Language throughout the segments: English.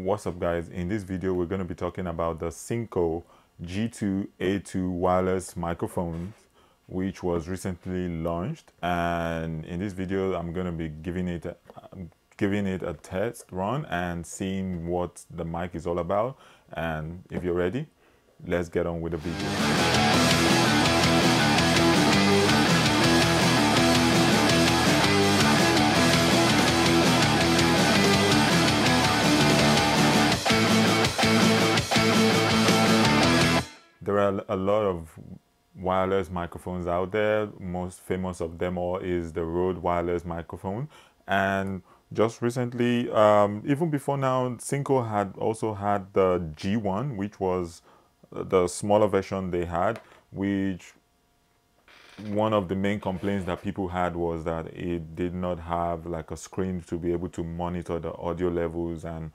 What's up, guys? In this video we're going to be talking about the Synco G2 A2 wireless microphones, which was recently launched, and in this video I'm going to be giving it a test run and seeing what the mic is all about. And if you're ready, let's get on with the video. There are a lot of wireless microphones out there. Most famous of them all is the Rode wireless microphone. And just recently, even before now, Synco had also had the G1, which was the smaller version they had, which one of the main complaints that people had was that it did not have like a screen to be able to monitor the audio levels and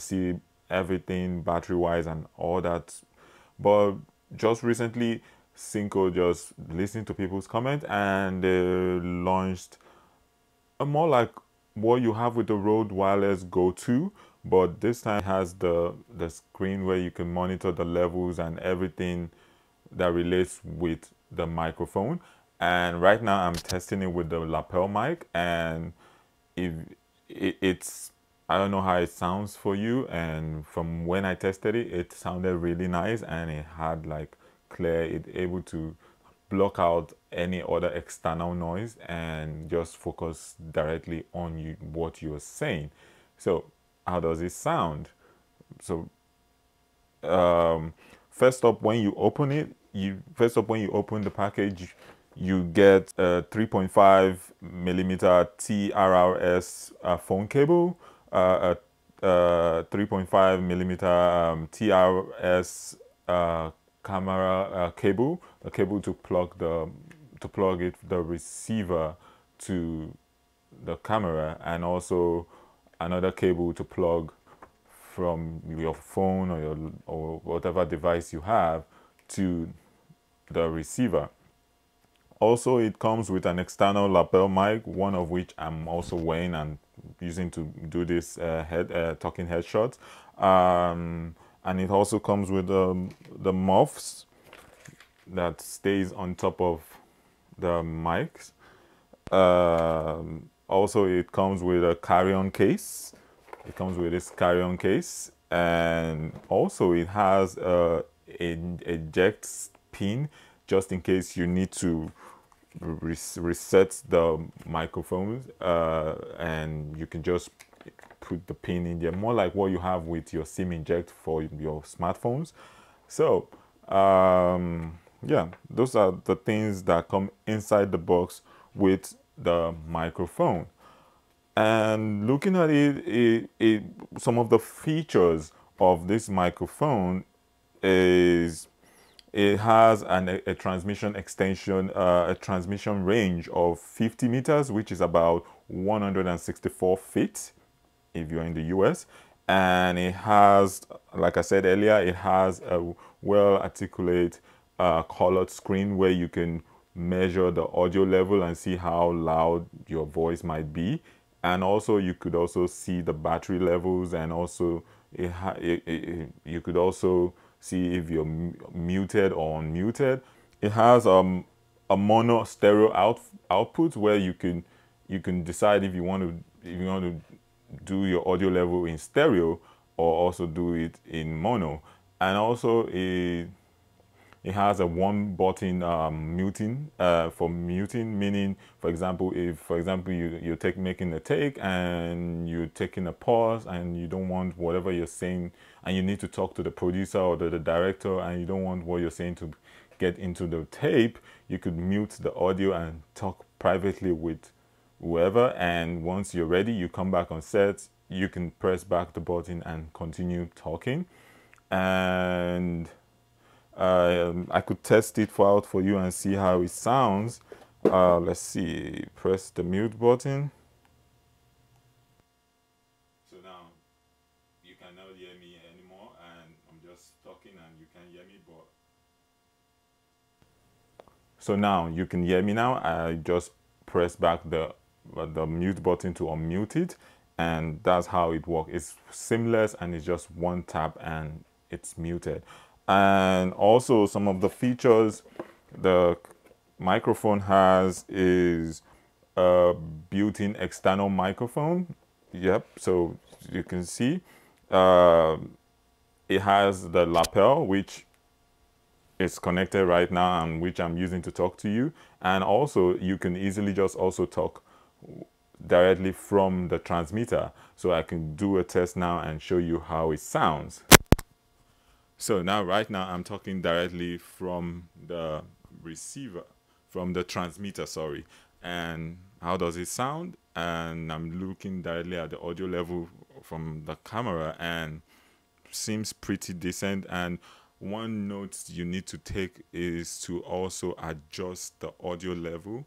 see everything battery-wise and all that. But just recently, Synco just listened to people's comment and launched a more like what you have with the Rode Wireless Go 2, but this time it has the screen where you can monitor the levels and everything that relates with the microphone. And right now I'm testing it with the lapel mic, and it's I don't know how it sounds for you, and from when I tested it, it sounded really nice, and it had like clear, it able to block out any other external noise and just focus directly on you, what you're saying. So how does it sound? So first up, when you open it, when you open the package, you get a 3.5 millimeter TRRS phone cable, a 3.5 millimeter TRS camera cable, a cable to plug the receiver to the camera, and also another cable to plug from your phone or your whatever device you have to the receiver. Also, it comes with an external lapel mic, one of which I'm also wearing and using to do this talking headshots. And it also comes with the muffs that stays on top of the mics. Also, it comes with a carry-on case. It comes with this carry-on case, and also it has an eject pin, just in case you need to reset the microphones, and you can just put the pin in there, more like what you have with your SIM inject for your smartphones. So yeah, those are the things that come inside the box with the microphone. And looking at it, some of the features of this microphone is it has a transmission extension, a transmission range of 50 meters, which is about 164 feet if you're in the US. And it has, like I said earlier, it has a well-articulated colored screen where you can measure the audio level and see how loud your voice might be. And also, you could also see the battery levels, and also you could also see if you're muted or unmuted. It has a mono stereo output where you can decide if you want to do your audio level in stereo or also do it in mono. And also it has a one button muting for muting, meaning for example you're making a take and you're taking a pause and you don't want whatever you're saying, and you need to talk to the producer or the director, and you don't want what you're saying to get into the tape, you could mute the audio and talk privately with whoever, and once you're ready you come back on set, you can press back the button and continue talking. And I could test it out for you and see how it sounds. Let's see, press the mute button. So now you cannot hear me anymore, and I'm just talking and you can hear me, but... So now you can hear me now. I just press back the mute button to unmute it, and that's how it works. It's seamless and it's just one tap and it's muted. And also some of the features the microphone has is a built-in external microphone. Yep, so you can see it has the lapel, which is connected right now and which I'm using to talk to you. And also you can easily just also talk directly from the transmitter. So I can do a test now and show you how it sounds. So now, right now, I'm talking directly from the receiver, from the transmitter, sorry. And how does it sound? And I'm looking directly at the audio level from the camera, and seems pretty decent. And one note you need to take is to also adjust the audio level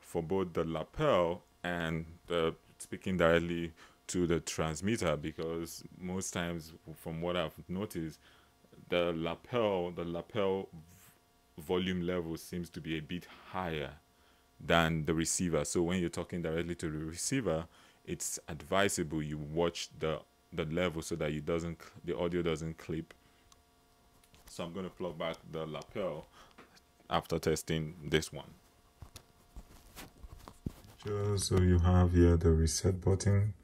for both the lapel and the speaking directly to the transmitter, because most times, from what I've noticed, the lapel volume level seems to be a bit higher than the receiver. So when you're talking directly to the receiver, it's advisable you watch the level so that the audio doesn't clip. So I'm going to plug back the lapel after testing this one. Just so you have here the reset button,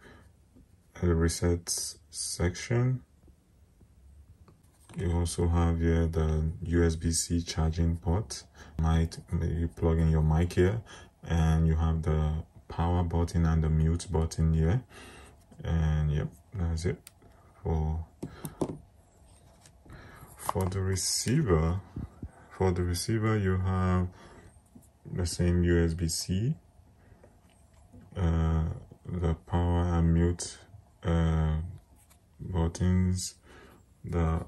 the reset section. You also have here the USB C charging port. You plug in your mic here, and you have the power button and the mute button here. And yep, that's it. For the receiver, you have the same USB C, the power and mute buttons, the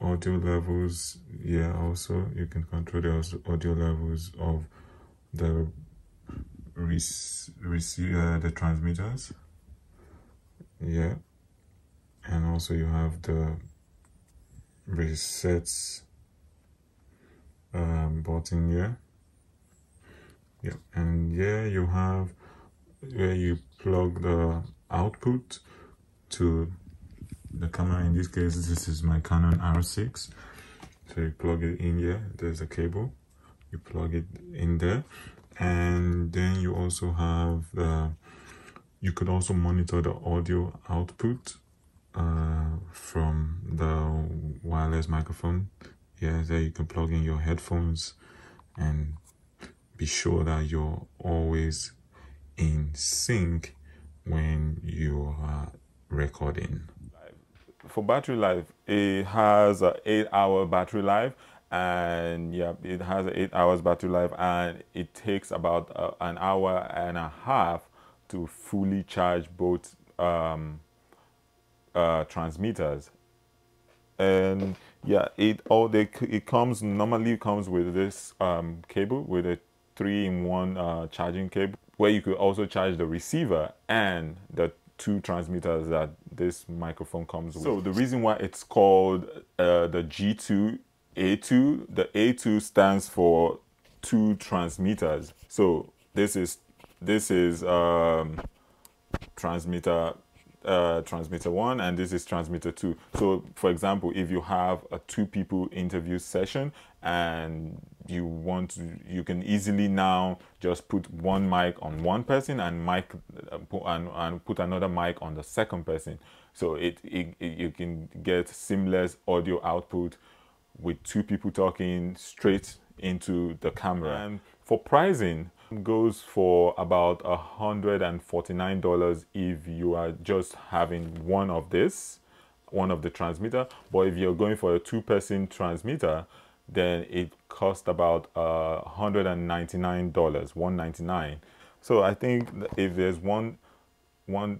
audio levels. Yeah, also you can control the audio levels of the transmitters. Yeah, and also you have the resets button here. Yeah, and here you have where you plug the output to the camera. In this case, this is my Canon R6. So you plug it in here, there's a cable, you plug it in there, and then you also have you could also monitor the audio output from the wireless microphone. Yeah, there you can plug in your headphones and be sure that you're always in sync when you are recording. For battery life, it has an 8-hour battery life, and yeah, it has an 8 hours battery life, and it takes about an hour and a half to fully charge both transmitters. And yeah, it normally comes with this cable, with a 3-in-1 charging cable, where you could also charge the receiver and the two transmitters that this microphone comes with. So the reason why it's called the G2 A2, the A2 stands for two transmitters. So this is transmitter 1, and this is transmitter 2. So for example, if you have a 2-people interview session and you want to, you can easily now just put one mic on one person and put another mic on the second person. So you can get seamless audio output with 2 people talking straight into the camera. And for pricing, goes for about $149 if you are just having one of the transmitter. But if you're going for a 2-person transmitter, then it costs about $199. So I think if there's one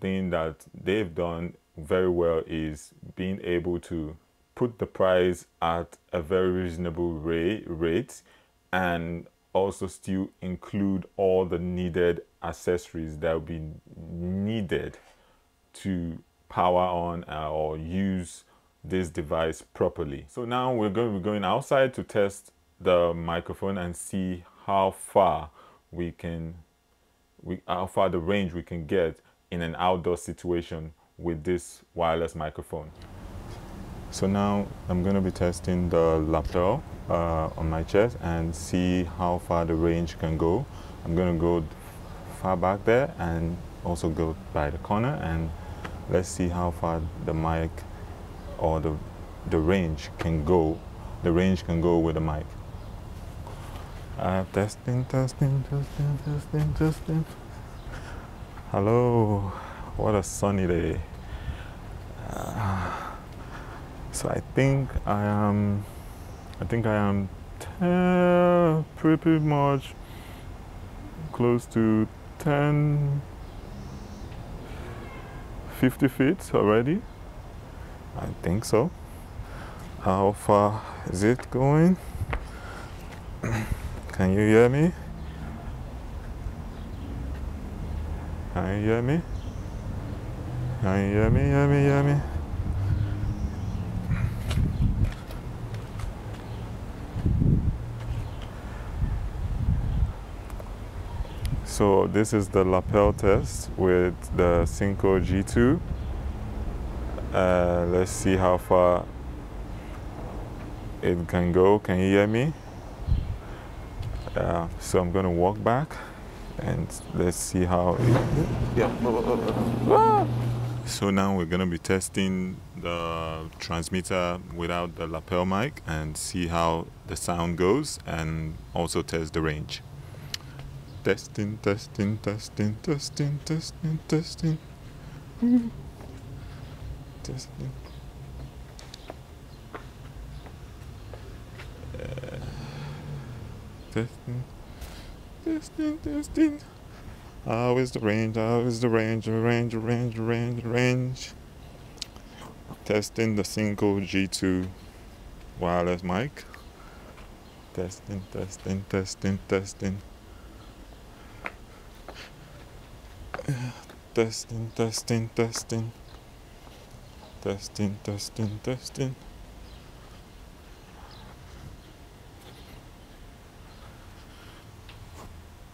thing that they've done very well is being able to put the price at a very reasonable rate, and also still include all the needed accessories that will be needed to power on or use this device properly. So now we're going to be going outside to test the microphone and see how far the range we can get in an outdoor situation with this wireless microphone. So now I'm going to be testing the lapel on my chest and see how far the range can go. I'm going to go far back there and also go by the corner, and let's see how far the mic or the range can go. The range can go with the mic. Testing. Hello, what a sunny day. So I think I am pretty much close to 50 feet already. I think so. How far is it going? Can you hear me? Can you hear me? Can you hear me? Hear me? So this is the lapel test with the Synco G2. Let's see how far it can go. Can you hear me? So I'm gonna walk back and let's see how So now we're gonna be testing the transmitter without the lapel mic and see how the sound goes, and also test the range. Testing. Testing. How is the range? How is the range? Testing the Synco G2 wireless mic. Testing. Testing.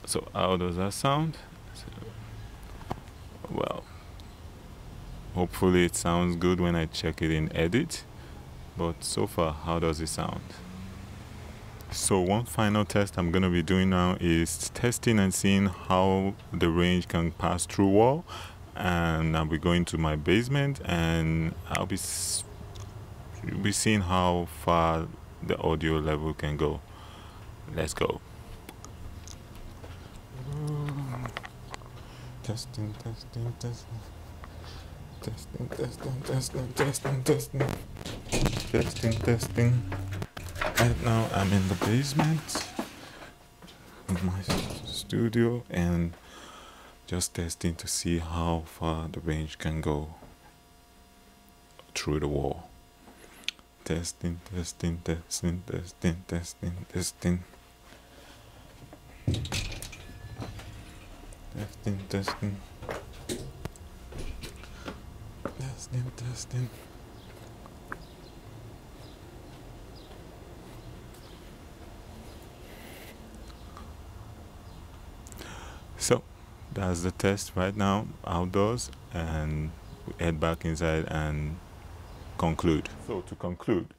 So how does that sound? Well, hopefully it sounds good when I check it in edit, but so far, how does it sound? So one final test I'm going to be doing now is testing and seeing how the range can pass through wall, and I'll be going to my basement and I'll be seeing how far the audio level can go. Let's go. Testing. Right now I'm in the basement of my studio and just testing to see how far the range can go through the wall. Testing. So that's the test right now, outdoors, and we head back inside and conclude. So to conclude,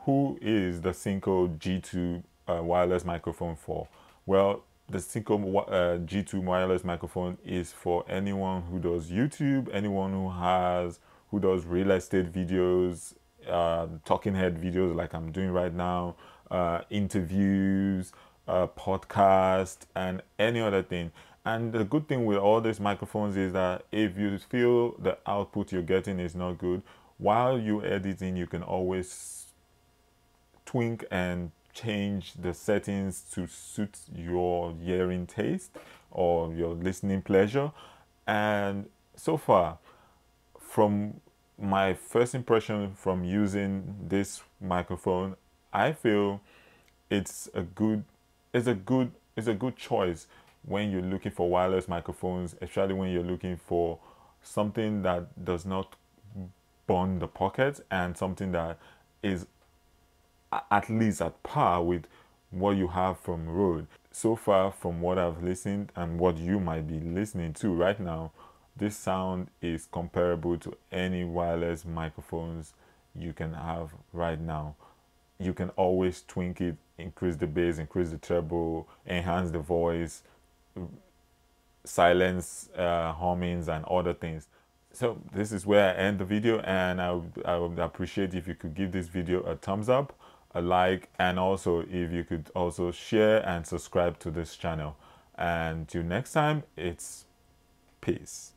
who is the Synco G2 wireless microphone for? Well, the Synco G2 wireless microphone is for anyone who does YouTube, anyone who does real estate videos, talking head videos like I'm doing right now, interviews, podcasts, and any other thing. And the good thing with all these microphones is that if you feel the output you're getting is not good, while you're editing, you can always tweak and change the settings to suit your hearing taste or your listening pleasure. And so far, from my first impression from using this microphone, I feel it's a good choice when you're looking for wireless microphones, especially when you're looking for something that does not burn the pocket and something that is at least at par with what you have from Rode. So far, from what I've listened and what you might be listening to right now, This sound is comparable to any wireless microphones you can have right now. You can always tweak it, increase the bass, increase the treble, enhance the voice, silence hummings and other things. So this is where I end the video, and I would appreciate if you could give this video a thumbs up, a like, and also if you could also share and subscribe to this channel. And till next time, it's peace.